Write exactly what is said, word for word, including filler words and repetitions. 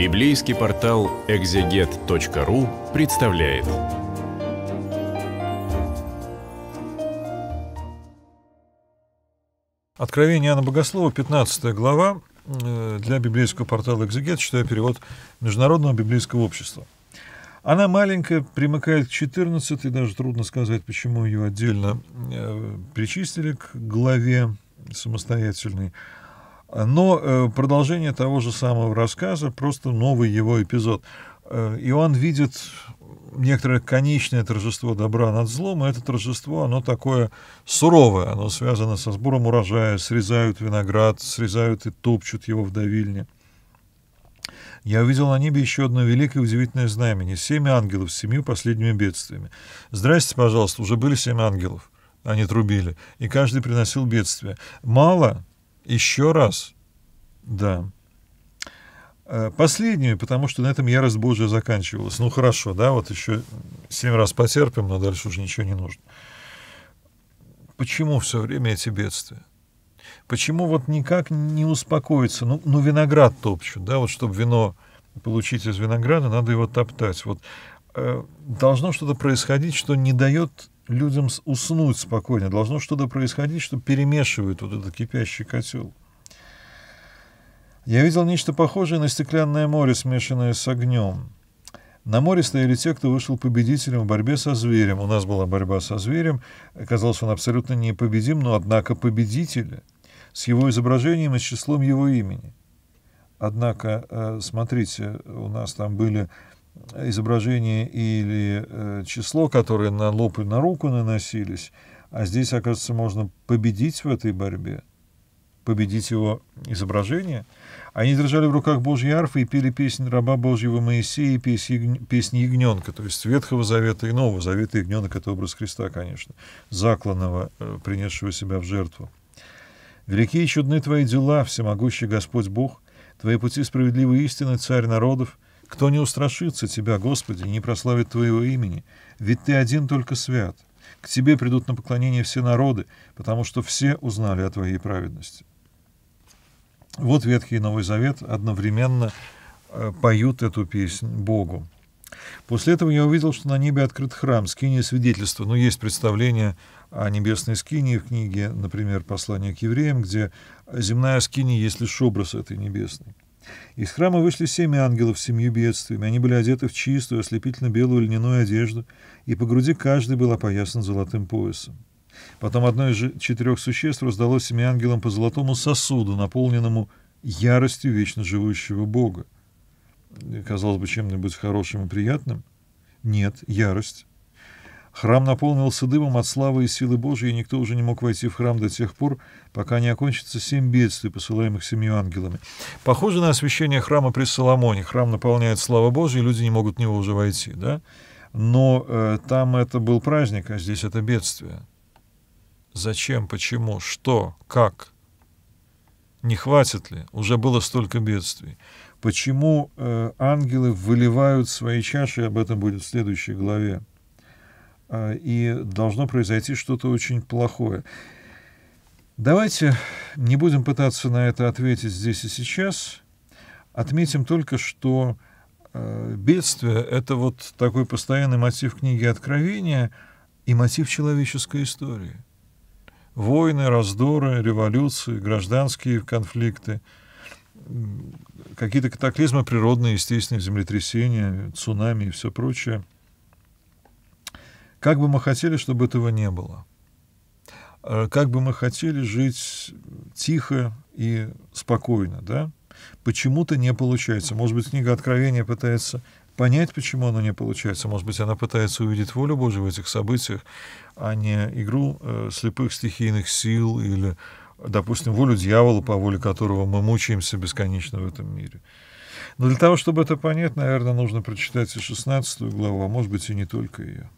Библейский портал экзегет точка ру представляет. Откровение Иоанна Богослова, пятнадцатая глава, для библейского портала «Экзегет», читаю перевод Международного библейского общества. Она маленькая, примыкает к четырнадцатой, и даже трудно сказать, почему ее отдельно причислили к главе самостоятельной. Но продолжение того же самого рассказа, просто новый его эпизод. Иоанн видит некоторое конечное торжество добра над злом, и это торжество, оно такое суровое, оно связано со сбором урожая, срезают виноград, срезают и топчут его в давильне. Я увидел на небе еще одно великое и удивительное знамение — семь ангелов с семью последними бедствиями. Здрасте, пожалуйста, уже были семь ангелов, они трубили, и каждый приносил бедствие. Мало? Еще раз? Да. Последнюю, потому что на этом ярость Божия заканчивалась. Ну хорошо, да, вот еще семь раз потерпим, но дальше уже ничего не нужно. Почему все время эти бедствия? Почему вот никак не успокоиться? Ну, ну виноград топчут, да, вот чтобы вино получить из винограда, надо его топтать. Вот э, должно что-то происходить, что не дает людям уснуть спокойно. Должно что-то происходить, что перемешивает вот этот кипящий котел. Я видел нечто похожее на стеклянное море, смешанное с огнем. На море стояли те, кто вышел победителем в борьбе со зверем. У нас была борьба со зверем. Оказалось, он абсолютно непобедим, но, однако, победители. С его изображением и с числом его имени. Однако, смотрите, у нас там были изображения или число, которые на лоб и на руку наносились. А здесь, оказывается, можно победить в этой борьбе. Победить его изображение. Они держали в руках Божьи арфы и пели песни раба Божьего Моисея и песни Ягненка, то есть Ветхого Завета и Нового Завета. Ягненок — это образ Христа, конечно, закланного, принесшего себя в жертву. «Велики и чудны твои дела, всемогущий Господь Бог, твои пути справедливы истины, Царь народов. Кто не устрашится тебя, Господи, не прославит твоего имени, ведь ты один только свят. К тебе придут на поклонение все народы, потому что все узнали о твоей праведности». Вот Ветхий и Новый Завет одновременно поют эту песнь Богу. После этого я увидел, что на небе открыт храм, скиния свидетельства. Но есть представление о небесной скинии в книге, например, «Послание к евреям», где земная скиния есть лишь образ этой небесной. Из храма вышли семь ангелов с семью бедствиями. Они были одеты в чистую, ослепительно-белую льняную одежду, и по груди каждый был опоясан золотым поясом. Потом одно из четырех существ раздало семи ангелам по золотому сосуду, наполненному яростью вечно живущего Бога. Казалось бы, чем-нибудь хорошим и приятным? Нет, ярость. Храм наполнился дымом от славы и силы Божьей, и никто уже не мог войти в храм до тех пор, пока не окончится семь бедствий, посылаемых семью ангелами. Похоже на освящение храма при Соломоне. Храм наполняет слава Божья, и люди не могут в него уже войти, да? Но э, там это был праздник, а здесь это бедствие. Зачем, почему, что, как? Не хватит ли? Уже было столько бедствий. Почему э, ангелы выливают свои чаши, об этом будет в следующей главе. И должно произойти что-то очень плохое. Давайте не будем пытаться на это ответить здесь и сейчас. Отметим только, что бедствие — это вот такой постоянный мотив книги «Откровения» и мотив человеческой истории. Войны, раздоры, революции, гражданские конфликты, какие-то катаклизмы природные, естественные, землетрясения, цунами и все прочее. Как бы мы хотели, чтобы этого не было? Как бы мы хотели жить тихо и спокойно, да? Почему-то не получается. Может быть, книга «Откровения» пытается понять, почему оно не получается. Может быть, она пытается увидеть волю Божию в этих событиях, а не игру э, слепых стихийных сил или, допустим, волю дьявола, по воле которого мы мучаемся бесконечно в этом мире. Но для того, чтобы это понять, наверное, нужно прочитать и шестнадцатую главу, а может быть, и не только ее.